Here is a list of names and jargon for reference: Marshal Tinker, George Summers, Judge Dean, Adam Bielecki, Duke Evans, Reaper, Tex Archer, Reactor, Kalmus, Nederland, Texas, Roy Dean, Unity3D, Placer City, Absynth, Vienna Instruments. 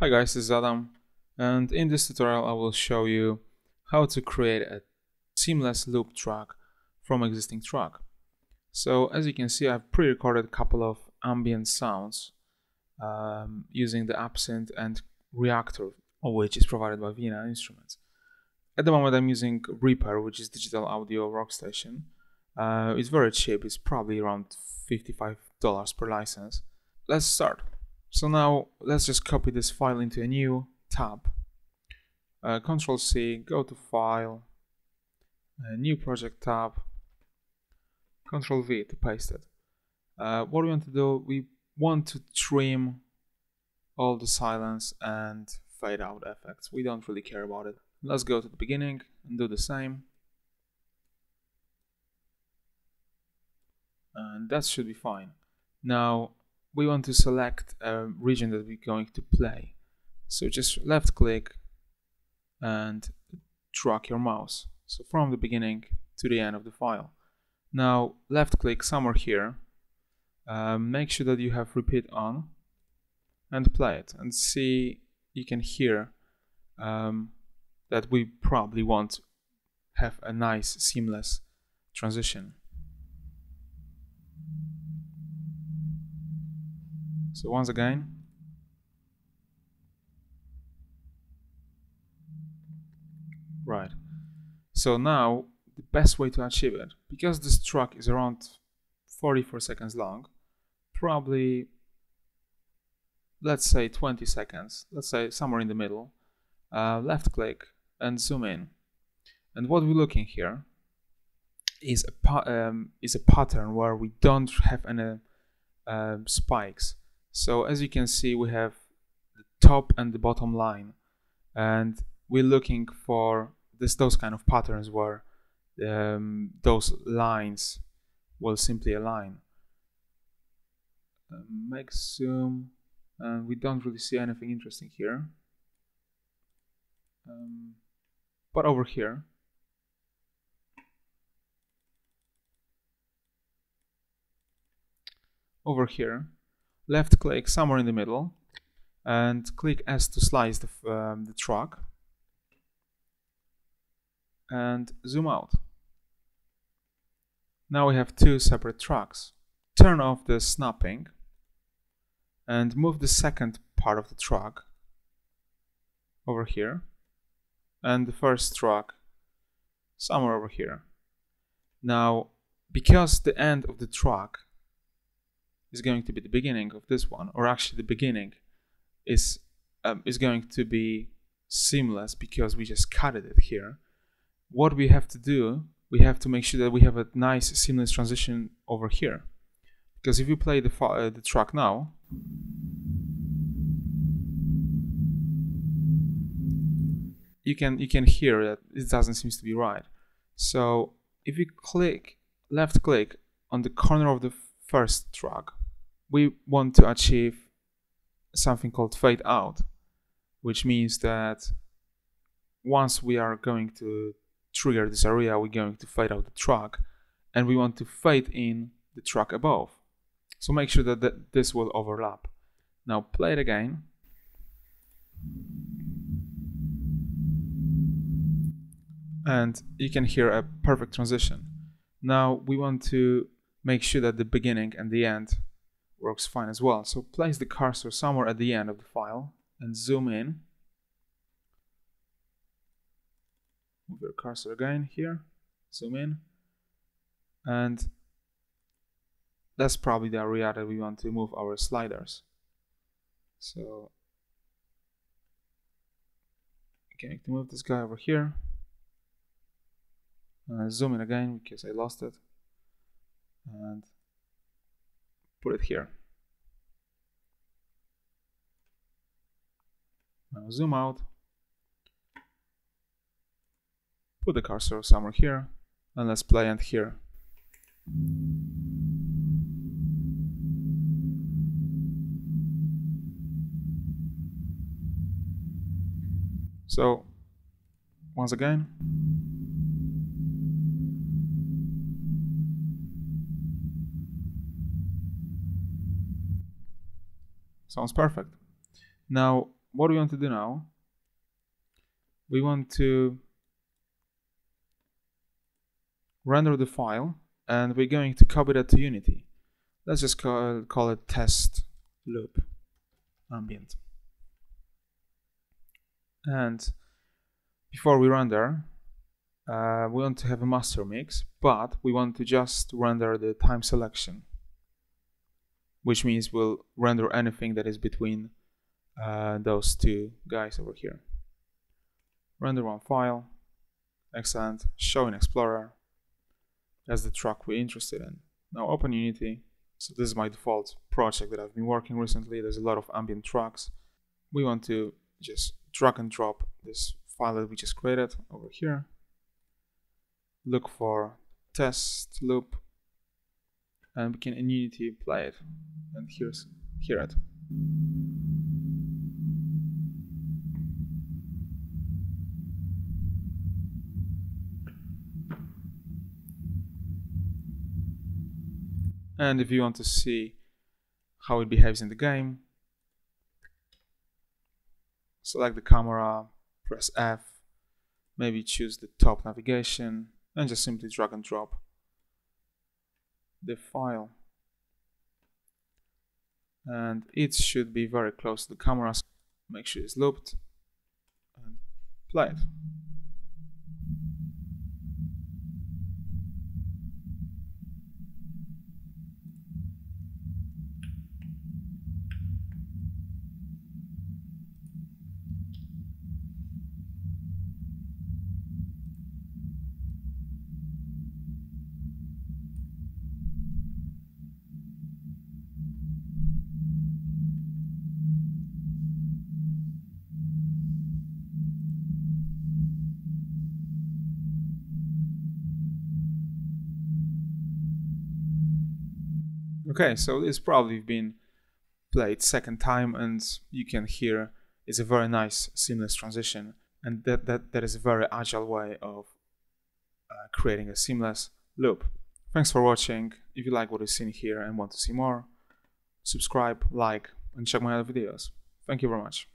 Hi guys, this is Adam, and in this tutorial I will show you how to create a seamless loop track from existing track. So as you can see, I've pre-recorded a couple of ambient sounds using the Absynth and Reactor, which is provided by Vienna Instruments. At the moment I'm using Reaper, which is digital audio workstation. It's very cheap, it's probably around $55 per license. Let's start. So now let's just copy this file into a new tab. Control C, go to File, New Project tab, Control V to paste it. What we want to do, we want to trim all the silence and fade out effects. We don't really care about it. Let's go to the beginning and do the same. And that should be fine. Now we want to select a region that we're going to play. So just left click and drag your mouse. So from the beginning to the end of the file. Now left click somewhere here. Make sure that you have repeat on and play it. And see, you can hear that we probably want to have a nice seamless transition. So once again, right. So now the best way to achieve it, because this track is around 44 seconds long, probably let's say 20 seconds, let's say somewhere in the middle, left click and zoom in. And what we're looking here is a pattern where we don't have any spikes. So as you can see, we have the top and the bottom line, and we're looking for those kind of patterns where those lines will simply align. Make zoom, and we don't really see anything interesting here. But over here, left click somewhere in the middle and click S to slice the track and zoom out. Now we have two separate tracks. Turn off the snapping and move the second part of the track over here and the first track somewhere over here. Now, because the end of the track is going to be the beginning of this one, or actually the beginning is going to be seamless because we just cutted it here. What we have to do, we have to make sure that we have a nice seamless transition over here, because if you play the track now, you can hear that it doesn't seem to be right. So if you left click on the corner of the first track, we want to achieve something called fade out, which means that once we are going to trigger this area, we're going to fade out the track, and we want to fade in the track above. So make sure that this will overlap. Now play it again. And you can hear a perfect transition. Now we want to make sure that the beginning and the end works fine as well. So place the cursor somewhere at the end of the file and zoom in. Move your cursor again here, zoom in. And that's probably the area that we want to move our sliders. So I'm going to move this guy over here. Zoom in again because I lost it. And put it here. Now zoom out. Put the cursor somewhere here, and let's play it here. So once again. Sounds perfect. Now what we want to do now, we want to render the file, and we're going to copy that to Unity. Let's just call it test loop ambient. And before we render, we want to have a master mix, but we want to just render the time selection, which means we'll render anything that is between those two guys over here. Render one file, excellent, show in Explorer. That's the track we're interested in. Now open Unity. So this is my default project that I've been working recently. There's a lot of ambient tracks. We want to just drag and drop this file that we just created over here. Look for test loop, and we can in Unity play it and hear it. And if you want to see how it behaves in the game, select the camera, press F, maybe choose the top navigation, and just simply drag and drop the file. And it should be very close to the camera. Make sure it's looped and play it. Okay, so it's probably been played second time, and you can hear it's a very nice seamless transition, and that is a very agile way of creating a seamless loop. Thanks for watching. If you like what you've seen here and want to see more, subscribe, like, and check my other videos. Thank you very much.